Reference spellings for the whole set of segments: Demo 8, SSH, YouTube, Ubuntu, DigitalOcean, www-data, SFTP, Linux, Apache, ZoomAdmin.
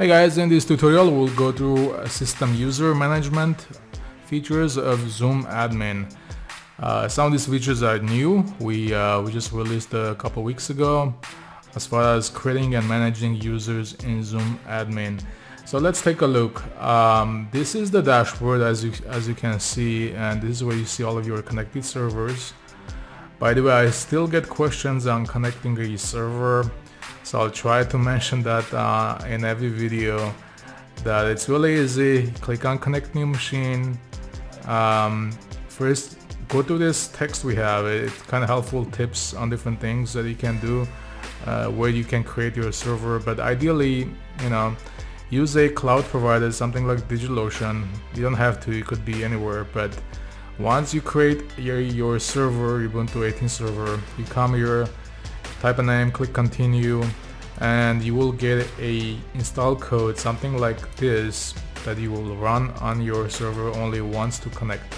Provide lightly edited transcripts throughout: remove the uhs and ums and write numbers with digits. Hey guys, in this tutorial we'll go through system user management features of ZoomAdmin. Some of these features are new. We just released a couple weeks ago as far as creating and managing users in ZoomAdmin. So let's take a look. This is the dashboard as you can see, and this is where you see all of your connected servers. By the way, I still get questions on connecting a server. So I'll try to mention that in every video, that it's really easy. Click on connect new machine. First, go to this text we have. It's kind of helpful tips on different things that you can do, where you can create your server. But ideally, you know, use a cloud provider, something like DigitalOcean. You don't have to, you could be anywhere. But once you create your server, Ubuntu 18 server, you come here, type a name, click continue, and you will get a install code, something like this, that you will run on your server only once to connect.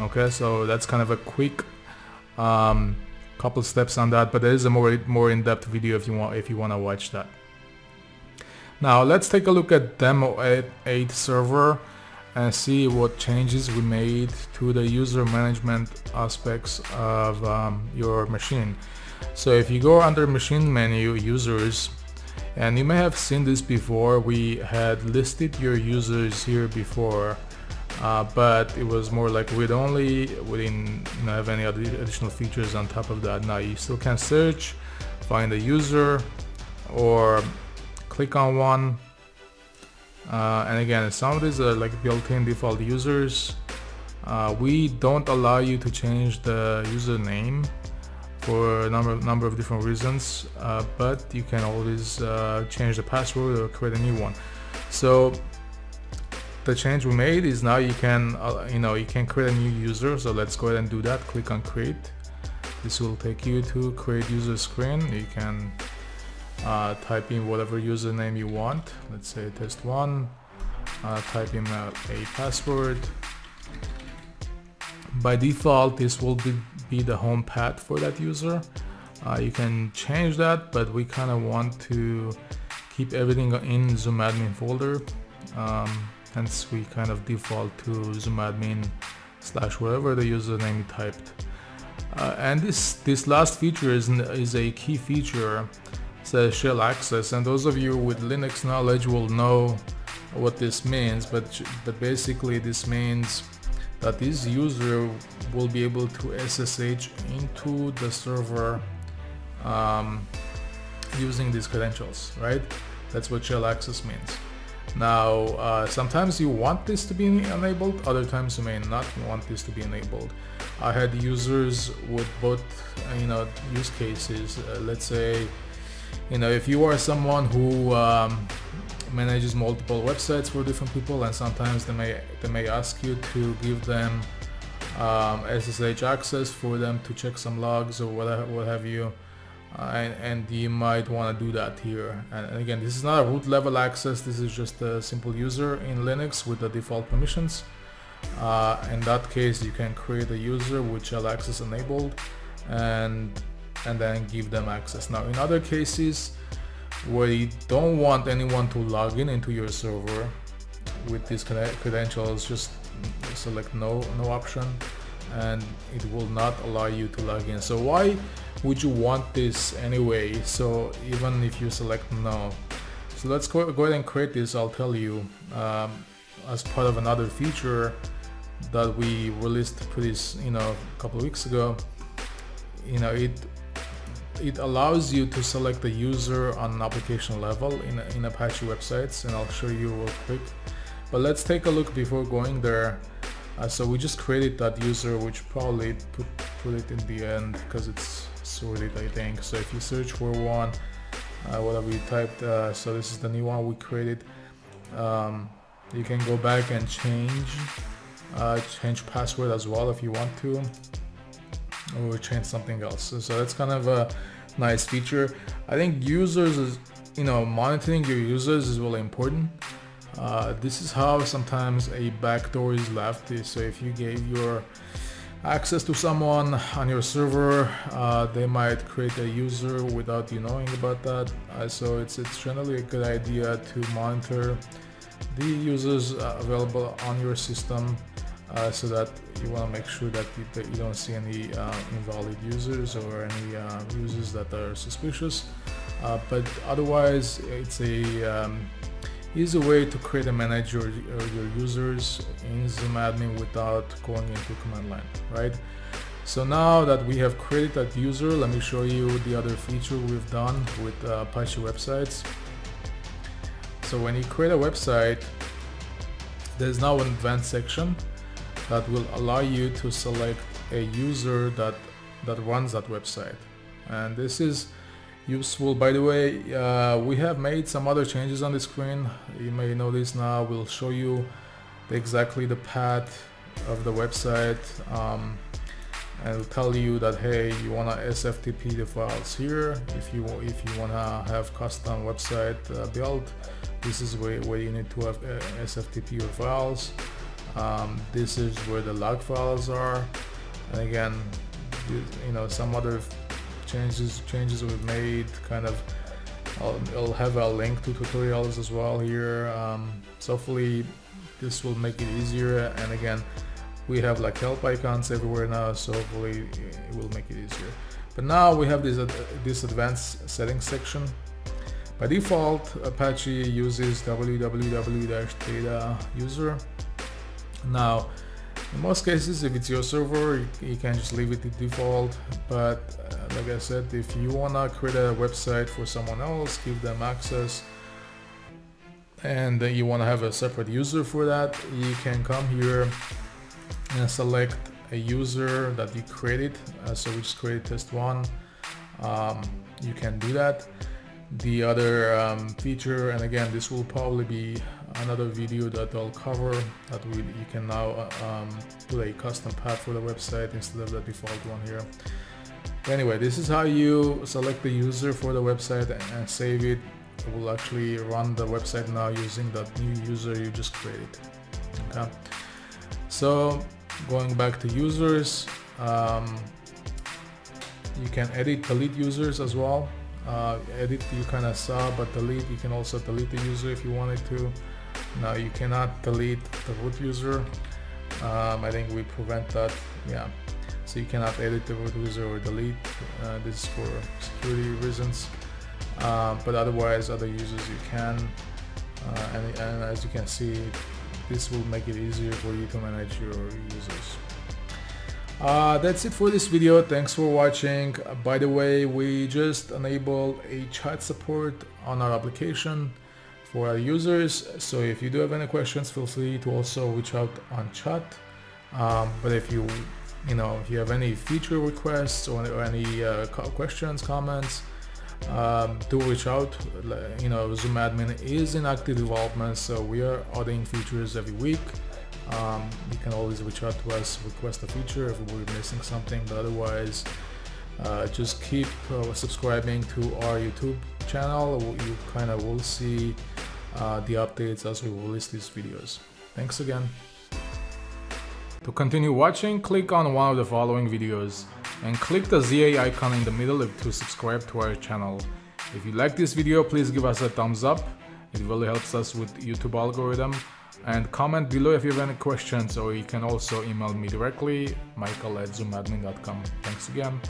Okay, so that's kind of a quick couple steps on that, but there is a more in-depth video if you want to watch that. Now let's take a look at Demo 8 server and see what changes we made to the user management aspects of your machine. So if you go under machine menu, users, and you may have seen this before, we had listed your users here before, but it was more like read only. We didn't have any other additional features on top of that. Now you still can search, find a user, or click on one. And again, some of these are like built-in default users. We don't allow you to change the username for a number of different reasons, but you can always change the password or create a new one. So the change we made is now you can you can create a new user. So let's go ahead and do that. Click on create. This will take you to create user screen. You can type in whatever username you want. Let's say test1. Type in a password. By default, this will be the home path for that user. You can change that, but we kind of want to keep everything in ZoomAdmin folder. Hence, we kind of default to ZoomAdmin / whatever the username you typed. And this last feature is a key feature. It says shell access, and those of you with Linux knowledge will know what this means. But basically, this means that this user will be able to SSH into the server using these credentials, right? That's what shell access means. Now, sometimes you want this to be enabled, other times you may not want this to be enabled. I had users with both, use cases. Let's say, if you are someone who manages multiple websites for different people, and sometimes they may ask you to give them SSH access for them to check some logs or what have you, and you might want to do that here. And again, this is not a root level access, this is just a simple user in Linux with the default permissions. In that case, you can create a user with shell access enabled and then give them access. Now in other cases, where you don't want anyone to log into your server with these credentials, just select no option, and it will not allow you to log in. So why would you want this anyway? So even if you select no, so let's go ahead and create this. I'll tell you as part of another feature that we released pretty a couple of weeks ago. It allows you to select the user on an application level in Apache websites, and I'll show you real quick. But let's take a look before going there. So we just created that user, which probably put it in the end because it's sorted, I think. So if you search for one, whatever you typed, so this is the new one we created. You can go back and change password as well if you want to, or change something else. So that's kind of a nice feature. I think users is, monitoring your users is really important. This is how sometimes a backdoor is left. So if you gave your access to someone on your server. They might create a user without you knowing about that. So it's generally a good idea to monitor the users available on your system, so that you want to make sure that you don't see any invalid users or any users that are suspicious. But otherwise, it's a easy way to create and manage your users in ZoomAdmin without going into command line, right? So now that we have created that user, let me show you the other feature we've done with Apache websites. So when you create a website, there's now an advanced section that will allow you to select a user that runs that website. And this is useful. By the way, we have made some other changes on the screen. You may notice now we'll show you exactly the path of the website, and it'll tell you that, hey, you want to SFTP the files here. If you want to have custom website built, this is where you need to have SFTP your files. This is where the log files are, and again, you know, some other changes we've made. Kind of, I'll have a link to tutorials as well here. So hopefully this will make it easier. And again, we have like help icons everywhere now, so hopefully it will make it easier. But now we have this advanced settings section. By default, Apache uses www-data user. Now, in most cases, if it's your server, you can just leave it to default, but like I said, if you want to create a website for someone else, give them access, and you want to have a separate user for that, you can come here and select a user that you created. So we just created test1. You can do that. The other feature, and again, this will probably be another video that I'll cover, that you can now put a custom path for the website instead of the default one here. Anyway, this is how you select the user for the website and save it. It will actually run the website now using that new user you just created. Okay. So going back to users, you can edit, delete users as well. Edit you kind of saw, but delete, you can also delete the user if you wanted to. Now you cannot delete the root user. I think we prevent that, yeah. So you cannot edit the root user or delete. This is for security reasons. But otherwise, other users you can. And as you can see, this will make it easier for you to manage your users. That's it for this video. Thanks for watching. By the way, we just enabled a chat support on our application for our users, so if you do have any questions, feel free to also reach out on chat. But if you have any feature requests or any questions, comments, do reach out. You know, ZoomAdmin is in active development, so we are adding features every week. You can always reach out to us, request a feature if we're missing something, but otherwise just keep subscribing to our YouTube channel. You kind of will see the updates as we release these videos. Thanks again. To continue watching, click on one of the following videos and click the ZA icon in the middle to subscribe to our channel. If you like this video, please give us a thumbs up. It really helps us with YouTube algorithm. And comment below if you have any questions, or you can also email me directly, michael@zoomadmin.com. Thanks again.